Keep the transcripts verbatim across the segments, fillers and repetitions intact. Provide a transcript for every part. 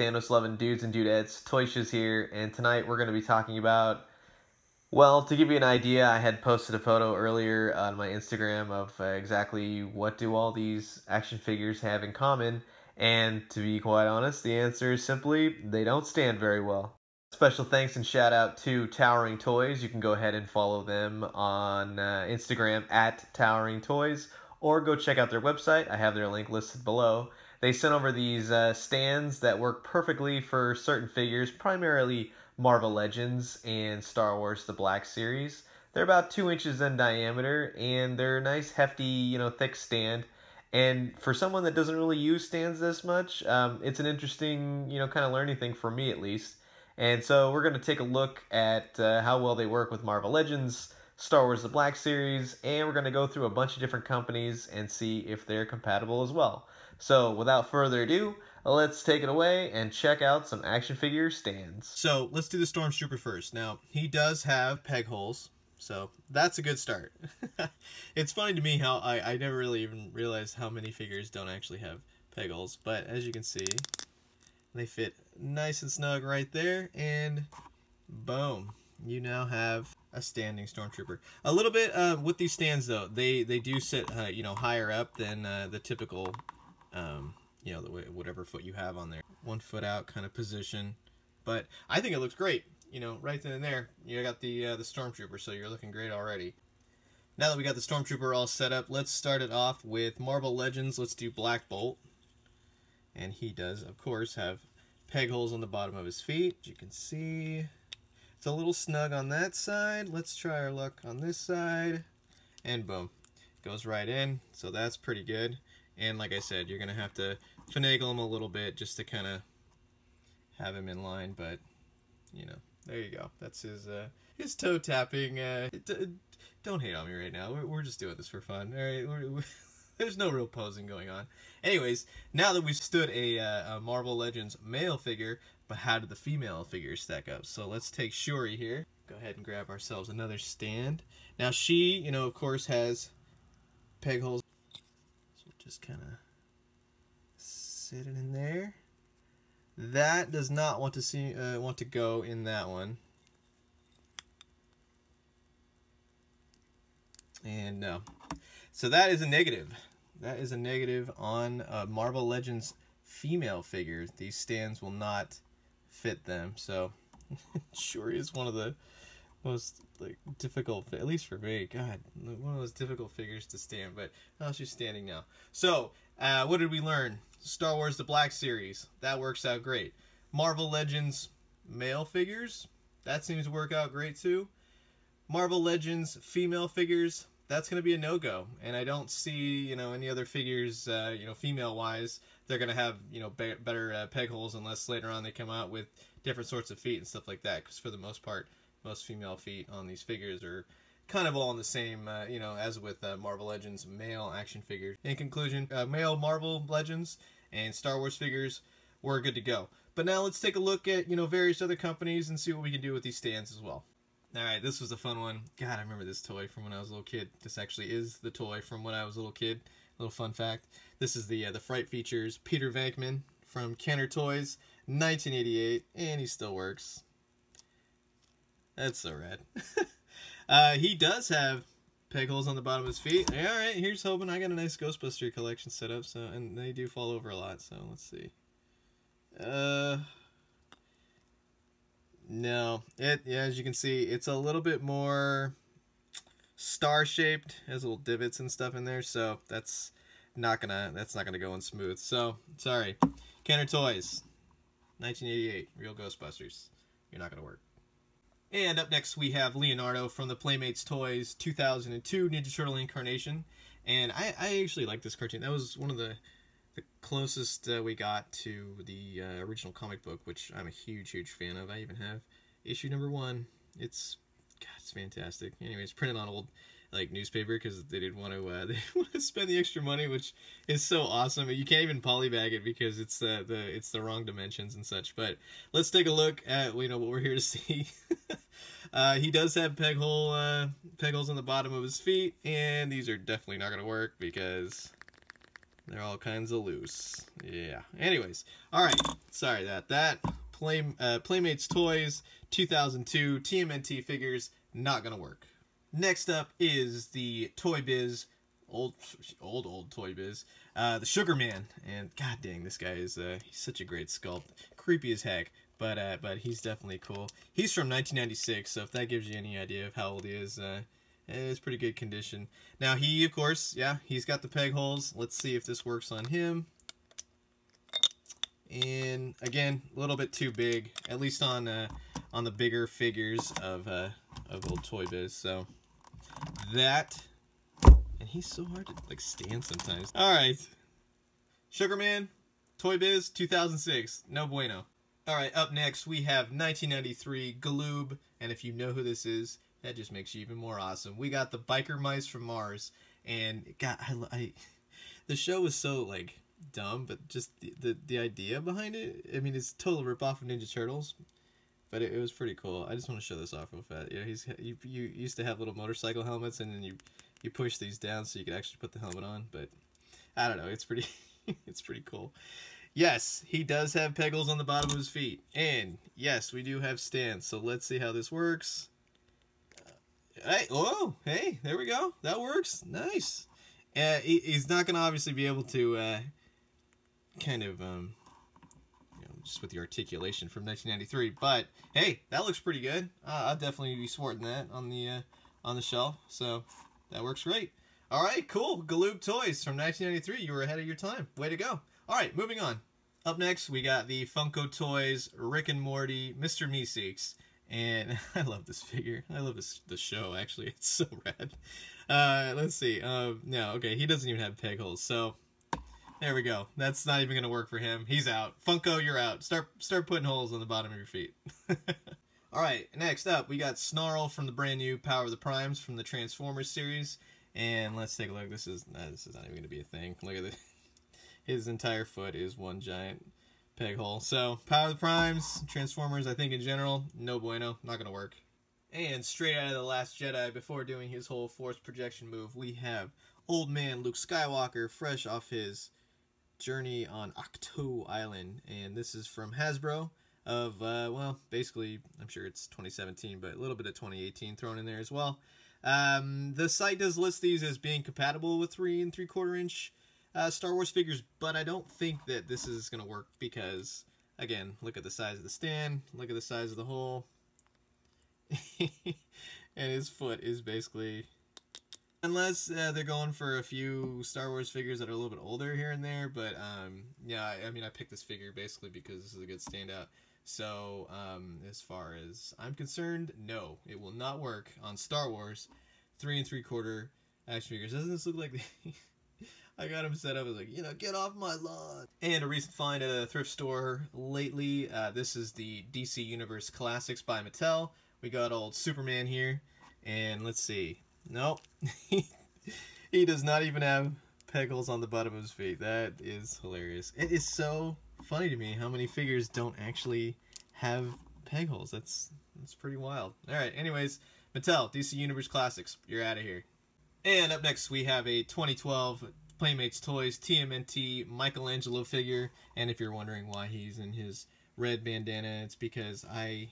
Thanos-loving dudes and dudettes, Toysha's here, and tonight we're going to be talking about, well, to give you an idea, I had posted a photo earlier on my Instagram of uh, exactly what do all these action figures have in common, and to be quite honest, the answer is simply, they don't stand very well. Special thanks and shout out to Towering Toys. You can go ahead and follow them on uh, Instagram at Towering Toys, or go check out their website. I have their link listed below. They sent over these uh, stands that work perfectly for certain figures, primarily Marvel Legends and Star Wars The Black Series. They're about two inches in diameter, and they're a nice, hefty, you know, thick stand. And for someone that doesn't really use stands this much, um, it's an interesting, you know, kind of learning thing for me at least. And so we're going to take a look at uh, how well they work with Marvel Legends, Star Wars The Black Series, and we're going to go through a bunch of different companies and see if they're compatible as well. So without further ado, let's take it away and check out some action figure stands. So let's do the Stormtrooper first. Now, he does have peg holes, so that's a good start. It's funny to me how I, I never really even realized how many figures don't actually have peg holes, but as you can see, they fit nice and snug right there, and boom, you now have a standing Stormtrooper. A little bit uh, with these stands though, they, they do sit uh, you know, higher up than uh, the typical um, you know, the way, whatever foot you have on there. One foot out kind of position, but I think it looks great. You know, right then and there, you got the, uh, the Stormtrooper, so you're looking great already. Now that we got the Stormtrooper all set up, let's start it off with Marvel Legends. Let's do Black Bolt. And he does, of course, have peg holes on the bottom of his feet. As you can see, it's a little snug on that side. Let's try our luck on this side. And boom, goes right in, so that's pretty good. And like I said, you're going to have to finagle him a little bit just to kind of have him in line, but, you know, there you go. That's his uh, his toe tapping. Uh, don't hate on me right now. We're, we're just doing this for fun. All right, we're, we're, there's no real posing going on. Anyways, now that we've stood a, uh, a Marvel Legends male figure, but how did the female figure stack up? So let's take Shuri here. Go ahead and grab ourselves another stand. Now she, you know, of course, has peg holes. Just kind of sit it in there. That does not want to see uh, want to go in that one. And no, so that is a negative. That is a negative on uh, Marvel Legends female figures. These stands will not fit them. So Shuri is one of the most like difficult, at least for me, God, one of those difficult figures to stand, but oh, she's standing now. So, uh, what did we learn? Star Wars The Black Series, that works out great. Marvel Legends male figures, that seems to work out great too. Marvel Legends female figures, that's going to be a no-go, and I don't see, you know, any other figures, uh, you know, female-wise, they're going to have, you know, be better uh, peg holes unless later on they come out with different sorts of feet and stuff like that, because for the most part, most female feet on these figures are kind of all in the same, uh, you know, as with uh, Marvel Legends male action figures. In conclusion, uh, male Marvel Legends and Star Wars figures were good to go. But now let's take a look at, you know, various other companies and see what we can do with these stands as well. Alright, this was a fun one. God, I remember this toy from when I was a little kid. This actually is the toy from when I was a little kid. A little fun fact. This is the, uh, the Fright Features, Peter Venkman from Kenner Toys, nineteen eighty-eight, and he still works. That's so rad. uh, he does have peg holes on the bottom of his feet. All right, here's hoping. I got a nice Ghostbuster collection set up, so, and they do fall over a lot, so let's see. Uh, no, it yeah, as you can see, it's a little bit more star-shaped. It has little divots and stuff in there, so that's not gonna that's not gonna go in smooth. So sorry, Kenner Toys, nineteen eighty-eight, real Ghostbusters. You're not gonna work. And up next we have Leonardo from the Playmates Toys two thousand two Ninja Turtle incarnation. And I, I actually like this cartoon. That was one of the, the closest uh, we got to the uh, original comic book, which I'm a huge, huge fan of. I even have issue number one. It's, God, it's fantastic. Anyway, it's printed on old like newspaper because they didn't want to uh, they want to spend the extra money, which is so awesome. You can't even polybag it because it's uh, the it's the wrong dimensions and such. But let's take a look at you know what we're here to see. uh, he does have peg hole uh, peg holes on the bottom of his feet, and these are definitely not going to work because They're all kinds of loose. Yeah. Anyways, all right. Sorry about that. Play, uh, Playmates Toys, two thousand two T M N T figures. Not gonna work. Next up is the Toy Biz, old, old, old Toy Biz, uh, the Sugar Man. And god dang, this guy is uh, he's such a great sculpt. Creepy as heck. But, uh, but he's definitely cool. He's from nineteen ninety-six, so if that gives you any idea of how old he is, uh, it's pretty good condition. Now he, of course, yeah, he's got the peg holes. Let's see if this works on him. And again, a little bit too big, at least on uh, on the bigger figures of uh, of old Toy Biz. So that, and he's so hard to like stand sometimes. All right, Sugar Man, Toy Biz, two thousand six, no bueno. Alright, up next we have nineteen ninety-three Galoob, and if you know who this is, that just makes you even more awesome. We got the Biker Mice from Mars, and God, I, I, the show was so, like, dumb, but just the, the, the idea behind it, I mean, it's a total ripoff of Ninja Turtles, but it, it was pretty cool. I just want to show this off real fast. You know, he's, you, you used to have little motorcycle helmets, and then you, you push these down so you could actually put the helmet on, but I don't know, it's pretty, it's pretty cool. Yes, he does have peggles on the bottom of his feet. And, yes, we do have stands. So, let's see how this works. Uh, hey, oh, hey, there we go. That works. Nice. Uh, he, he's not going to obviously be able to uh, kind of, um, you know, just with the articulation from nineteen ninety-three. But, hey, that looks pretty good. Uh, I'll definitely be sporting that on the, uh, on the shelf. So, that works great. All right, cool. Galoob Toys from nineteen ninety-three. You were ahead of your time. Way to go. All right, moving on. Up next, we got the Funko Toys, Rick and Morty, Mister Meeseeks. And I love this figure. I love this the show, actually. It's so rad. Uh, let's see. Uh, no, okay, he doesn't even have peg holes. So there we go. That's not even going to work for him. He's out. Funko, you're out. Start, start putting holes on the bottom of your feet. All right, next up, we got Snarl from the brand new Power of the Primes from the Transformers series. And let's take a look. This is, uh, this is not even going to be a thing. Look at this. His entire foot is one giant peg hole. So, Power of the Primes, Transformers, I think in general, no bueno, not gonna work. And straight out of The Last Jedi, before doing his whole force projection move, we have old man Luke Skywalker, fresh off his journey on Octo Island. And this is from Hasbro of, uh, well, basically, I'm sure it's twenty seventeen, but a little bit of twenty eighteen thrown in there as well. Um, the site does list these as being compatible with three and three quarter inch Uh, Star Wars figures, but I don't think that this is going to work because, again, look at the size of the stand, look at the size of the hole, and his foot is basically, unless uh, they're going for a few Star Wars figures that are a little bit older here and there, but, um, yeah, I, I mean, I picked this figure basically because this is a good standout, so, um, as far as I'm concerned, no, it will not work on Star Wars three and three quarter action figures. Doesn't this look like the... I got him set up. I was like, you know, get off my lawn. And a recent find at a thrift store lately. Uh, this is the D C Universe Classics by Mattel. We got old Superman here. And let's see. Nope. He does not even have peggles on the bottom of his feet. That is hilarious. It is so funny to me how many figures don't actually have peg holes. That's, that's pretty wild. All right. Anyways, Mattel, D C Universe Classics. You're out of here. And up next, we have a twenty twelve Playmates Toys T M N T Michelangelo figure, and if you're wondering why he's in his red bandana, it's because I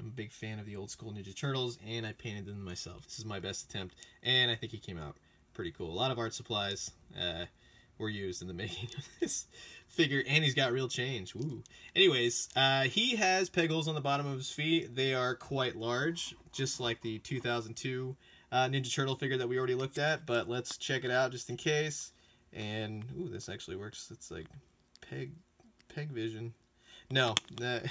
am a big fan of the old school Ninja Turtles, and I painted them myself. This is my best attempt, and I think he came out pretty cool. A lot of art supplies uh, were used in the making of this figure, and he's got real change. Woo. Anyways, uh, he has peg holes on the bottom of his feet. They are quite large, just like the two thousand two Uh, Ninja Turtle figure that we already looked at, but let's check it out just in case. And ooh, this actually works. It's like peg peg vision. No, that,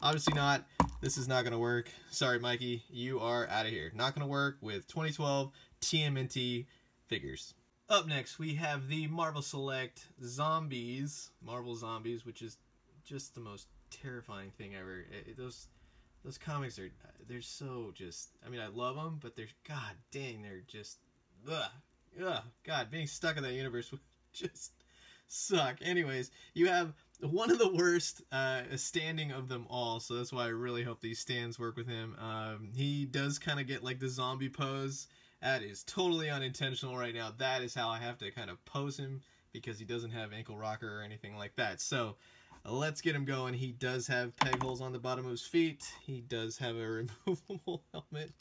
obviously not. This is not gonna work. Sorry, Mikey, you are out of here. Not gonna work with twenty twelve T M N T figures. Up next, we have the Marvel Select Zombies, Marvel Zombies, which is just the most terrifying thing ever. It, it, those. Those comics are, they're so just, I mean, I love them, but they're, god dang, they're just, ugh, ugh, god, being stuck in that universe would just suck. Anyways, you have one of the worst uh, standing of them all, so that's why I really hope these stands work with him. Um, he does kind of get, like, the zombie pose. That is totally unintentional right now. That is how I have to kind of pose him because he doesn't have ankle rocker or anything like that. So let's get him going. He does have peg holes on the bottom of his feet. He does have a removable helmet.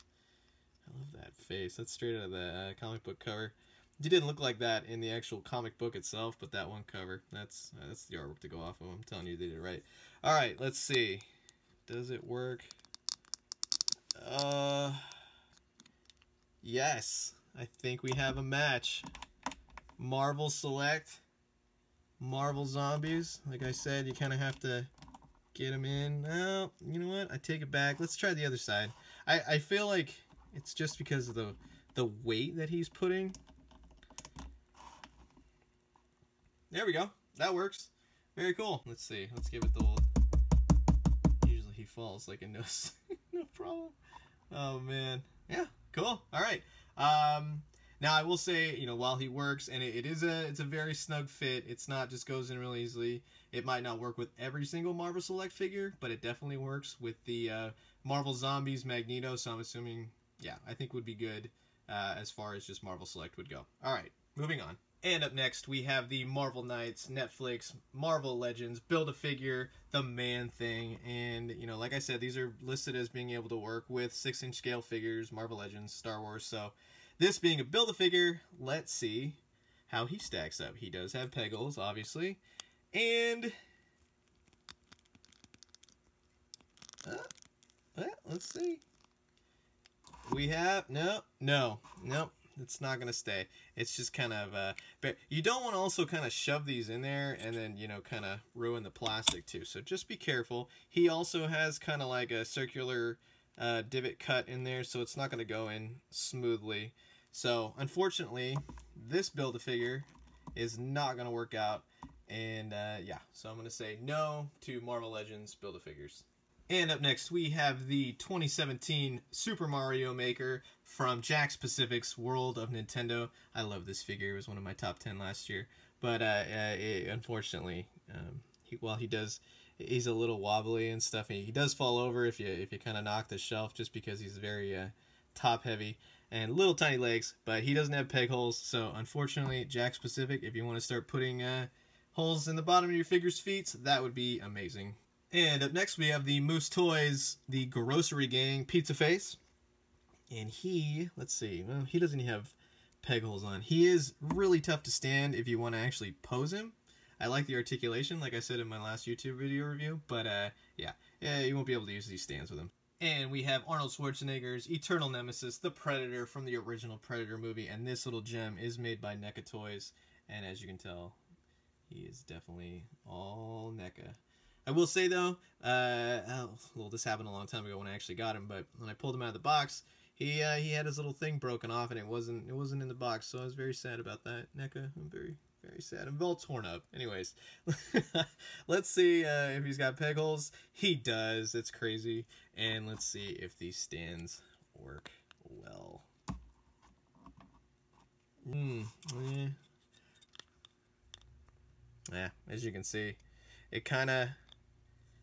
I love that face. That's straight out of the uh, comic book cover. He didn't look like that in the actual comic book itself, but that one cover, that's uh, that's the artwork to go off of. I'm telling you, they did it right. All right, let's see. Does it work? Uh, yes. I think we have a match. Marvel Select, Marvel Zombies. Like I said, you kind of have to get them in. Oh, you know what? I take it back. Let's try the other side. I, I feel like it's just because of the, the weight that he's putting. There we go. That works. Very cool. Let's see. Let's give it the old... Usually he falls like a no, no problem. Oh, man. Yeah, cool. All right. Um, now I will say, you know, while he works, and it, it is a, it's a very snug fit. It's not just goes in really easily. It might not work with every single Marvel Select figure, but it definitely works with the uh, Marvel Zombies Magneto. So I'm assuming, yeah, I think would be good uh, as far as just Marvel Select would go. All right, moving on. And up next, we have the Marvel Knights, Netflix, Marvel Legends, Build-A-Figure, the Man-Thing, and, you know, like I said, these are listed as being able to work with six inch scale figures, Marvel Legends, Star Wars, so this being a Build-A-Figure, let's see how he stacks up. He does have peg holes, obviously, and... Uh, well, let's see. We have... No, no, no. It's not going to stay. It's just kind of, uh, but you don't want to also kind of shove these in there and then, you know, kind of ruin the plastic too. So just be careful. He also has kind of like a circular uh, divot cut in there, so it's not going to go in smoothly. So unfortunately, this Build-A-Figure is not going to work out. And uh, yeah, so I'm going to say no to Marvel Legends Build-A-Figures. And up next, we have the twenty seventeen Super Mario Maker from Jax Pacific's World of Nintendo. I love this figure. It was one of my top ten last year. But uh, uh, it, unfortunately, um, he, while he does, he's a little wobbly and stuff. He, he does fall over if you if you kind of knock the shelf, just because he's very uh, top-heavy and little tiny legs. But he doesn't have peg holes, so unfortunately, Jax Pacific, if you want to start putting uh, holes in the bottom of your figure's feet, that would be amazing. And up next we have the Moose Toys, the Grocery Gang Pizza Face. And he, let's see, well, he doesn't have peg holes on. He is really tough to stand if you want to actually pose him. I like the articulation, like I said in my last YouTube video review, but uh, yeah, yeah, you won't be able to use these stands with him. And we have Arnold Schwarzenegger's eternal nemesis, the Predator from the original Predator movie. And this little gem is made by NECA Toys. And as you can tell, he is definitely all NECA. I will say, though, uh, oh, well, this happened a long time ago when I actually got him, but when I pulled him out of the box, he uh, he had his little thing broken off, and it wasn't it wasn't in the box, so I was very sad about that, NECA. I'm very, very sad. I'm all torn up. Anyways, let's see uh, if he's got peg holes. He does. It's crazy. And let's see if these stands work well. Hmm. Yeah. Yeah, as you can see, it kind of...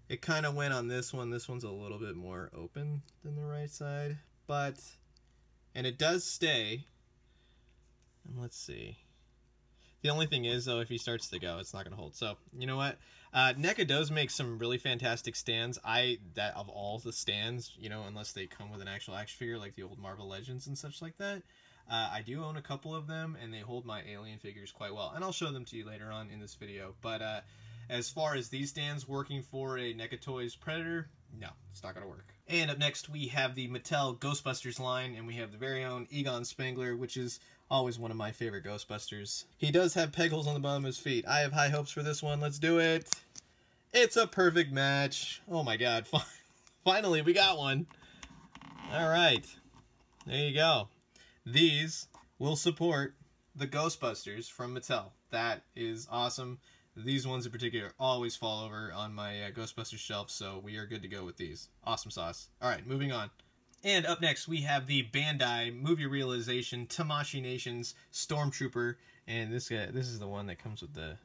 It kind of went on this one. This one's a little bit more open than the right side, but, and it does stay. And let's see. The only thing is, though, if he starts to go, it's not going to hold. So, you know what? Uh, NECA does make some really fantastic stands. I, that of all the stands, you know, unless they come with an actual action figure like the old Marvel Legends and such like that, uh, I do own a couple of them, and they hold my alien figures quite well. And I'll show them to you later on in this video, but, uh, as far as these stands working for a NECA Toys Predator, no, it's not going to work. And up next, we have the Mattel Ghostbusters line, and we have the very own Egon Spengler, which is always one of my favorite Ghostbusters. He does have peg holes on the bottom of his feet. I have high hopes for this one. Let's do it. It's a perfect match. Oh my god, finally we got one. All right, there you go. These will support the Ghostbusters from Mattel. That is awesome. These ones in particular always fall over on my uh, Ghostbusters shelf, so we are good to go with these. Awesome sauce. All right, moving on. And up next, we have the Bandai Movie Realization Tamashii Nation's Stormtrooper. And this guy, this is the one that comes with the,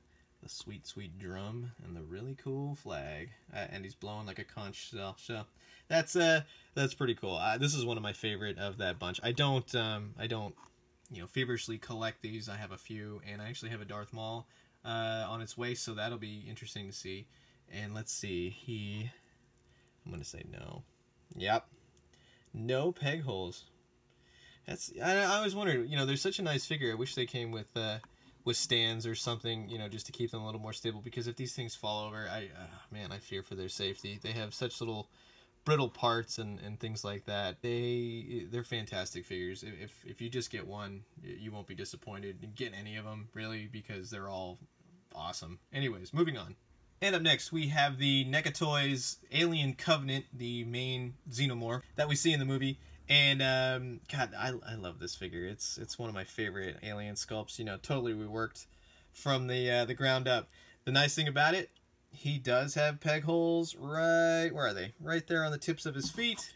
the sweet, sweet drum and the really cool flag. Uh, and he's blowing like a conch shell. So that's, uh, that's pretty cool. Uh, this is one of my favorite of that bunch. I don't... Um, I don't... you know, feverishly collect these. I have a few, and I actually have a Darth Maul uh, on its way, so that'll be interesting to see. And let's see, he... I'm going to say no. Yep. No peg holes. That's, I, I always wondered, you know, there's such a nice figure. I wish they came with uh, with stands or something, you know, just to keep them a little more stable, because if these things fall over, I uh, man, I fear for their safety. They have such little brittle parts and, and things like that. They, they're fantastic figures. If, if you just get one, you won't be disappointed in getting any of them, really, because they're all awesome. Anyways, moving on. And up next, we have the NECA Toys Alien Covenant, the main Xenomorph that we see in the movie. And, um, God, I, I love this figure. It's it's one of my favorite alien sculpts. You know, totally reworked from the, uh, the ground up. The nice thing about it, he does have peg holes right, where are they? Right there on the tips of his feet.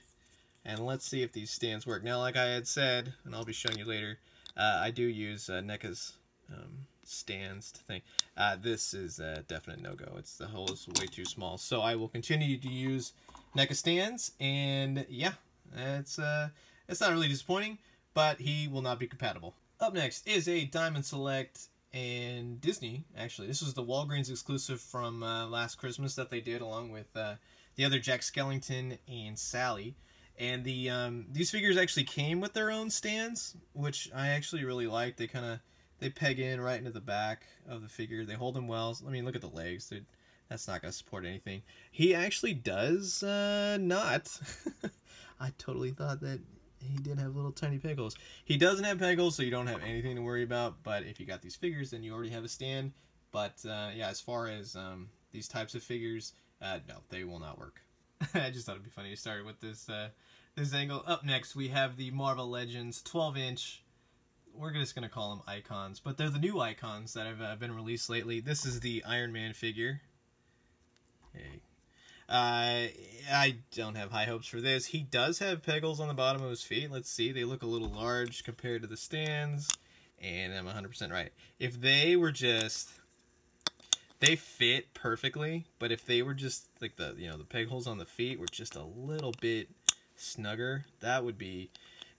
And let's see if these stands work. Now, like I had said, and I'll be showing you later, uh, I do use uh, NECA's... Um, stands to think. Uh, this is a definite no-go. It's the hole is way too small. So I will continue to use NECA stands, and yeah, it's uh, it's not really disappointing, but he will not be compatible. Up next is a Diamond Select and Disney. Actually, this was the Walgreens exclusive from uh, last Christmas that they did along with uh, the other Jack Skellington and Sally. And the um, these figures actually came with their own stands, which I actually really liked. They kind of They peg in right into the back of the figure. They hold him well. I mean, look at the legs. They're, that's not going to support anything. He actually does uh, not. I totally thought that he did have little tiny peg holes. He doesn't have peg holes, so you don't have anything to worry about. But if you got these figures, then you already have a stand. But uh, yeah, as far as um, these types of figures, uh, no, they will not work. I just thought it'd be funny to start with this, uh, this angle. Up next, we have the Marvel Legends twelve inch. We're just going to call them Icons, but they're the new Icons that have uh, been released lately. This is the Iron Man figure. Hey. Uh, I don't have high hopes for this. He does have peg holes on the bottom of his feet. Let's see. They look a little large compared to the stands, and I'm one hundred percent right. If they were just... They fit perfectly, but if they were just, like, the you know, the peg holes on the feet were just a little bit snugger, that would be...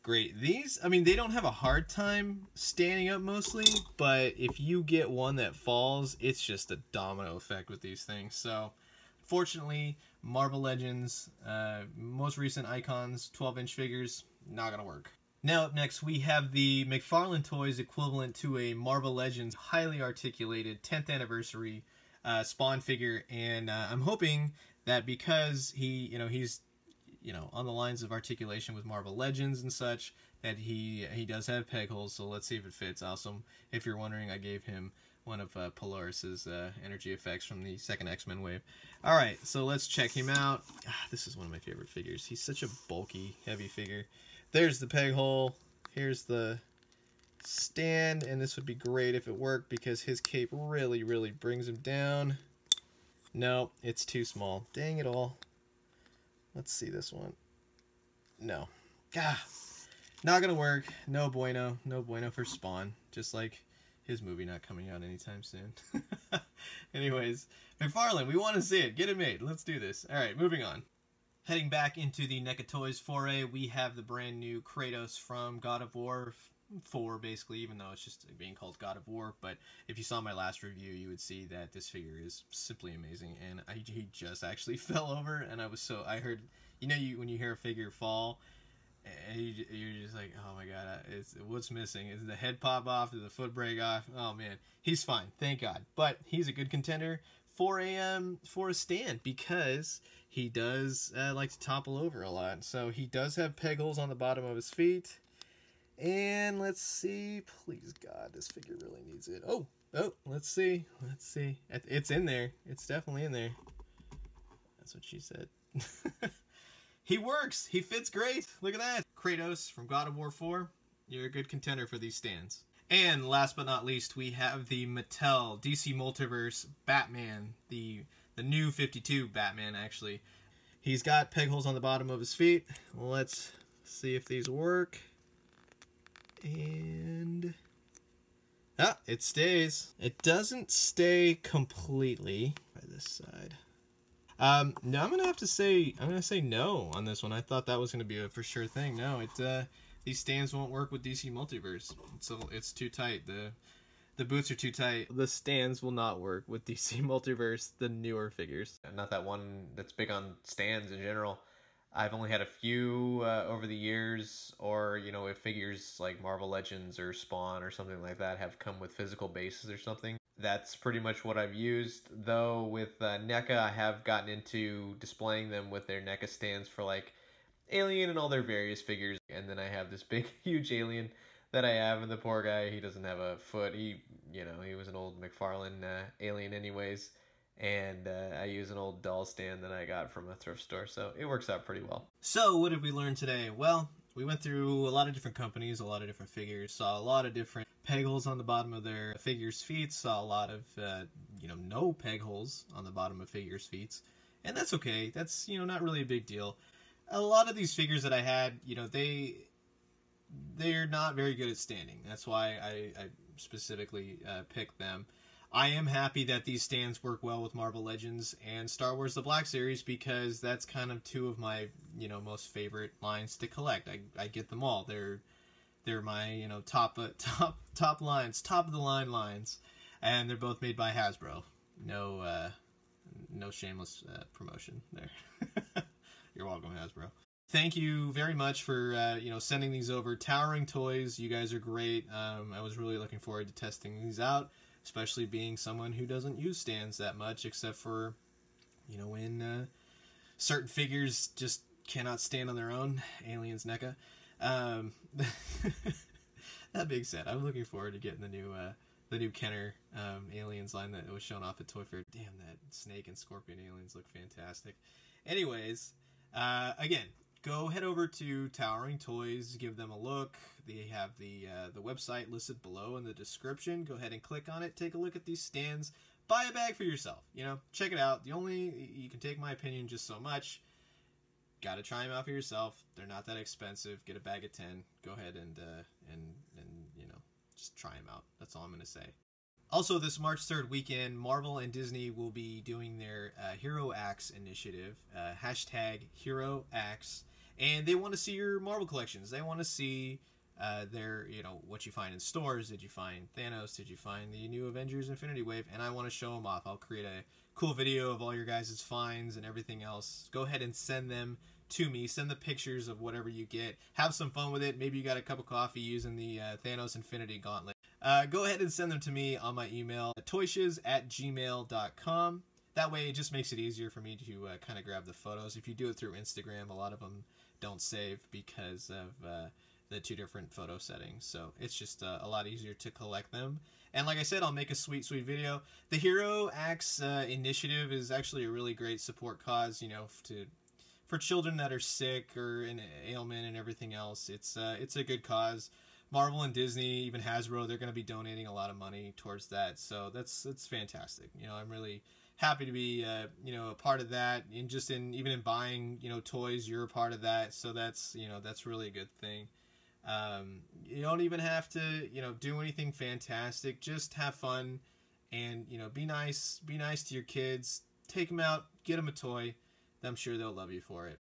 great. These, I mean, they don't have a hard time standing up mostly, but if you get one that falls, it's just a domino effect with these things. So, fortunately, Marvel Legends, uh, most recent Icons, twelve inch figures, not gonna work. Now, up next, we have the McFarlane Toys equivalent to a Marvel Legends highly articulated tenth anniversary uh, Spawn figure, and uh, I'm hoping that because he, you know, he's you know, on the lines of articulation with Marvel Legends and such, that he he does have peg holes, so let's see if it fits. Also, if you're wondering, I gave him one of uh, Polaris's uh, energy effects from the second X-Men wave. All right, so let's check him out. Ah, this is one of my favorite figures. He's such a bulky, heavy figure. There's the peg hole. Here's the stand, and this would be great if it worked because his cape really, really brings him down. No, it's too small. Dang it all. Let's see this one. No. Ah, not gonna work. No bueno. No bueno for Spawn. Just like his movie not coming out anytime soon. Anyways, McFarlane, we want to see it. Get it made. Let's do this. All right, moving on. Heading back into the NECA Toys foray, we have the brand new Kratos from God of War four, basically, even though it's just being called God of War. But if you saw my last review, you would see that this figure is simply amazing, and I, he just actually fell over, and I was so, I heard, you know, you when you hear a figure fall, and you, you're just like, oh my god, it's, what's missing? Is the head pop off? Is the foot break off? Oh man, he's fine, thank god. But he's a good contender for a, um, for a stand, because he does uh, like to topple over a lot, so he does have peg holes on the bottom of his feet. And let's see, please God, this figure really needs it. Oh, oh, let's see, let's see. It's in there. It's definitely in there. That's what she said. He works. He fits great. Look at that. Kratos from God of War four. You're a good contender for these stands. And last but not least, we have the Mattel D C Multiverse Batman, the the new fifty-two Batman, actually. He's got peg holes on the bottom of his feet. Let's see if these work. And ah, it stays. It doesn't stay completely by this side. Um, no, I'm gonna have to say I'm gonna say no on this one. I thought that was gonna be a for sure thing. No, it uh, These stands won't work with D C Multiverse. So it's, it's too tight. The the boots are too tight. The stands will not work with D C Multiverse, the newer figures. Not that one that's big on stands in general. I've only had a few uh, over the years, or, you know, if figures like Marvel Legends or Spawn or something like that have come with physical bases or something. That's pretty much what I've used, though with uh, NECA, I have gotten into displaying them with their NECA stands for like Alien and all their various figures. And then I have this big, huge alien that I have, and the poor guy, he doesn't have a foot. He, you know, he was an old McFarlane uh, alien anyways. And uh, I use an old doll stand that I got from a thrift store, so it works out pretty well. So what did we learn today? Well, we went through a lot of different companies, a lot of different figures, saw a lot of different peg holes on the bottom of their figures' feet, saw a lot of, uh, you know, no peg holes on the bottom of figures' feet. And that's okay. That's, you know, not really a big deal. A lot of these figures that I had, you know, they, they're not very good at standing. That's why I, I specifically uh, picked them. I am happy that these stands work well with Marvel Legends and Star Wars The Black Series, because that's kind of two of my, you know, most favorite lines to collect. I, I get them all. They're they're my, you know, top uh, top top lines, top of the line lines, and they're both made by Hasbro. No uh, no shameless uh, promotion there. You're welcome, Hasbro. Thank you very much for, uh, you know, sending these over. Towering Toys, you guys are great. Um, I was really looking forward to testing these out. Especially being someone who doesn't use stands that much, except for, you know, when uh, certain figures just cannot stand on their own. Aliens, NECA. Um, that being said, I'm looking forward to getting the new uh, the new Kenner um, aliens line that was shown off at Toy Fair. Damn, that snake and scorpion aliens look fantastic. Anyways, uh, again, go head over to Towering Toys, give them a look. They have the uh, the website listed below in the description. Go ahead and click on it. Take a look at these stands. Buy a bag for yourself. You know, check it out. The only you can take my opinion just so much. Got to try them out for yourself. They're not that expensive. Get a bag of ten. Go ahead and uh, and and you know, just try them out. That's all I'm gonna say. Also, this March third weekend, Marvel and Disney will be doing their uh, Hero Acts initiative. Uh, hashtag Hero Acts. And they want to see your Marvel collections. They want to see uh, their, you know, what you find in stores. Did you find Thanos? Did you find the new Avengers Infinity Wave? And I want to show them off. I'll create a cool video of all your guys' finds and everything else. Go ahead and send them to me. Send the pictures of whatever you get. Have some fun with it. Maybe you got a cup of coffee using the uh, Thanos Infinity Gauntlet. Uh, go ahead and send them to me on my email, toyshiz at gmail dot com. That way it just makes it easier for me to uh, kind of grab the photos. If you do it through Instagram, a lot of them don't save because of uh, the two different photo settings, so it's just uh, a lot easier to collect them. And like I said, I'll make a sweet sweet video. The Hero Acts uh, initiative is actually a really great support cause, you know, to for children that are sick or in ailment and everything else. It's uh, it's a good cause. Marvel and Disney, even Hasbro, they're going to be donating a lot of money towards that, so that's that's fantastic. You know, I'm really happy to be, uh, you know, a part of that, and just in even in buying, you know, toys, you're a part of that. So that's, you know, that's really a good thing. Um, you don't even have to, you know, do anything fantastic. Just have fun, and you know, be nice. Be nice to your kids. Take them out, get them a toy. I'm sure they'll love you for it.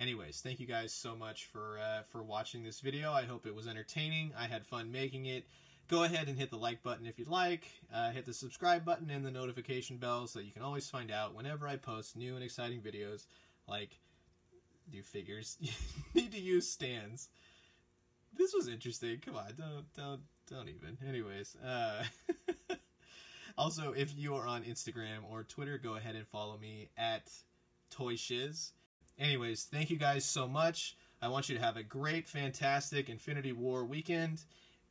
Anyways, thank you guys so much for uh, for watching this video. I hope it was entertaining. I had fun making it. Go ahead and hit the like button if you'd like, uh, hit the subscribe button and the notification bell so that you can always find out whenever I post new and exciting videos like new figures. You need to use stands. This was interesting. Come on, don't, don't, don't even. Anyways, uh, also, if you are on Instagram or Twitter, go ahead and follow me at ToyShiz. Anyways, thank you guys so much. I want you to have a great, fantastic Infinity War weekend.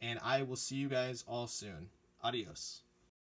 And I will see you guys all soon. Adios.